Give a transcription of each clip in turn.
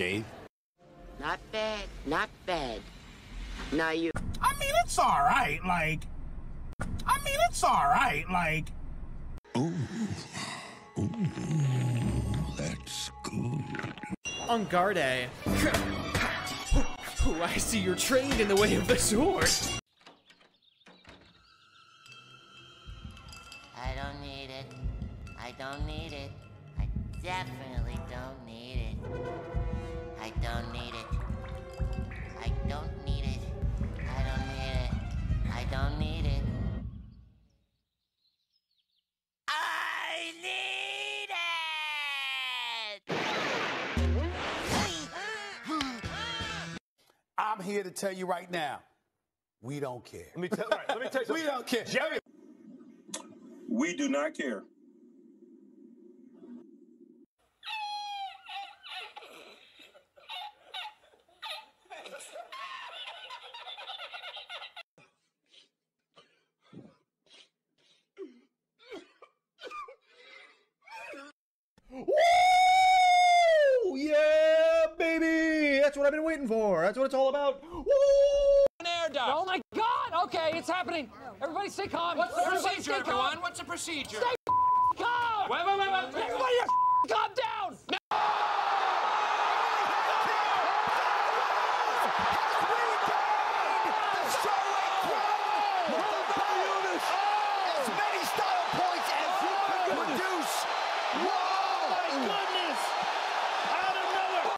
okay. Not bad, not bad. Now you... I mean, it's all right, like... I mean, it's all right, like... Ooh. Ooh, that's good. On guard, eh? Oh, I see you're trained in the way of the sword. I don't need it. I don't need it. I definitely don't need it. I don't need it. I don't need it. I don't need it. I don't need it. I need it! I'm here to tell you right now, we don't care. Let me tell you something. We don't care. Jerry. We do not care. Woo! Yeah, baby! That's what I've been waiting for. That's what it's all about. Woo! An air duct. Oh my God! Okay, it's happening. Everybody, stay calm. What's the procedure, everyone? What's the procedure? Stay calm. Wait. Everybody, calm down. No!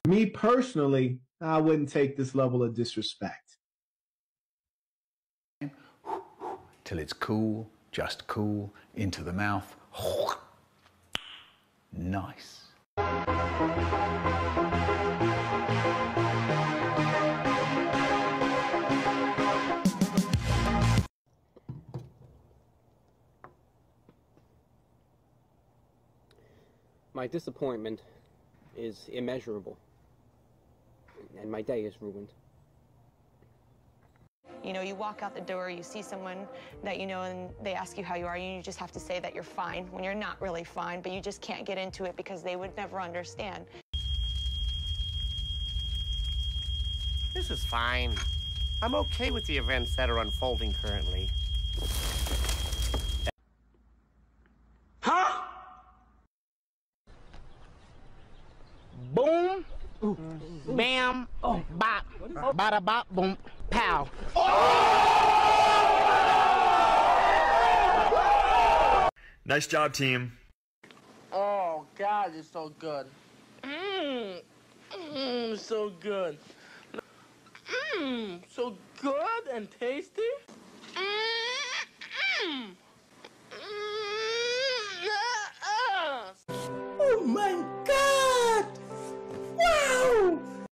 Me personally, I wouldn't take this level of disrespect. Till it's cool, just cool, into the mouth. Nice. My disappointment is immeasurable. And my day is ruined. You know, you walk out the door, you see someone that you know, and they ask you how you are, and you just have to say that you're fine when you're not really fine, but you just can't get into it because they would never understand. This is fine. I'm okay with the events that are unfolding currently. Huh? Boom! Ooh. Bam, oh. Bop, bada bop, boom, pow. Oh! Nice job, team. Oh, God, it's so good. Mmm, so good. Mmm, so good and tasty.